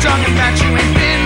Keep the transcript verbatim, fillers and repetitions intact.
Talking about you ain't been